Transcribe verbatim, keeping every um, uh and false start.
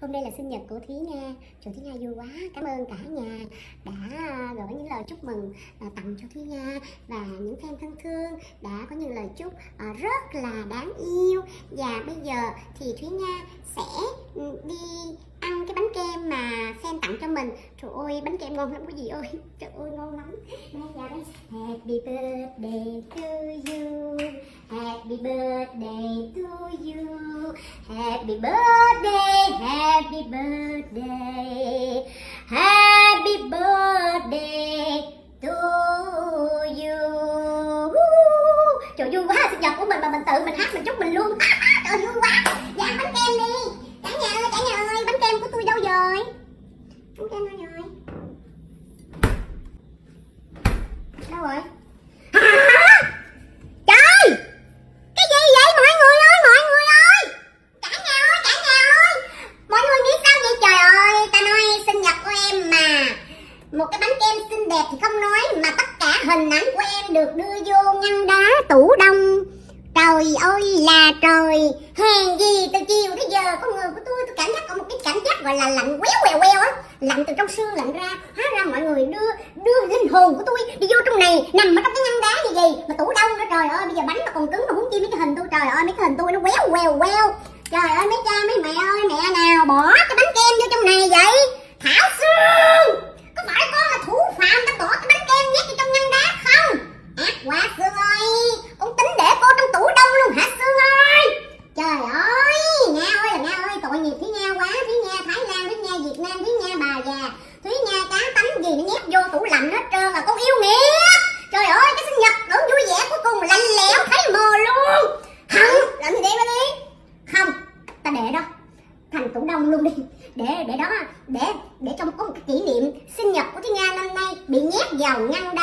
Hôm nay là sinh nhật của Thúy Nga. Trời, Thúy Nga vui quá. Cảm ơn cả nhà đã gửi những lời chúc mừng tặng cho Thúy Nga và những fan thân thương đã có những lời chúc rất là đáng yêu. Và bây giờ thì Thúy Nga sẽ đi ăn cái bánh kem mà fan tặng cho mình. Trời ơi, bánh kem ngon lắm quý vị ơi. Trời ơi, ngon lắm. Happy birthday to you. Happy birthday to you. Happy birthday, happy birthday. Happy birthday to you. Trời, vui quá, sinh nhật của mình mà mình tự mình hát, mình chúc mình luôn. Trời, vui quá. Dạ, bánh kem đi. Cả nhà ơi, cả nhà ơi, bánh kem của tôi đâu rồi? Bánh kem đâu rồi? Đâu rồi? Một cái bánh kem xinh đẹp thì không nói, mà tất cả hình ảnh của em được đưa vô ngăn đá tủ đông. Trời ơi là trời, hèn gì từ chiều tới giờ con người của tôi tôi cảm giác có một cái cảm giác gọi là lạnh quéo quèo quèo á, lạnh từ trong xương lạnh ra. Hóa ra mọi người đưa đưa linh hồn của tôi đi vô trong này, nằm ở trong cái ngăn đá như gì mà tủ đông nữa. Trời ơi, bây giờ bánh nó còn cứng mà muốn chi mấy cái hình tôi. Trời ơi, mấy cái hình tôi nó quéo quèo quèo. Trời ơi, mấy cha mấy mẹ ơi, mẹ nào bỏ cái bánh kem vô trong này vậy? Thảo xương, có phải con là thủ phạm đã bỏ cái bánh kem nhét vào trong ngăn đá không? Ác quá Sương ơi, con tính để cô trong tủ đông luôn hả Sương ơi? Trời ơi, Nga ơi là Nga ơi, tội nghiệp Thúy Nga quá. Thúy Nga Thái Lan, Thúy Nga Việt Nam, Thúy Nga bà già, Thúy Nga cá tánh gì nó nhét vô tủ lạnh hết trơn là con yêu nghiệp. Trời ơi, cái sinh nhật tưởng vui vẻ cuối cùng lạnh lẽo thấy mờ luôn. Không, làm gì đem ra đi. Không, ta để đó thành tủ đông luôn đi, để để đó để để trong có một cái kỷ niệm sinh nhật của Thúy Nga năm nay bị nhét vào ngăn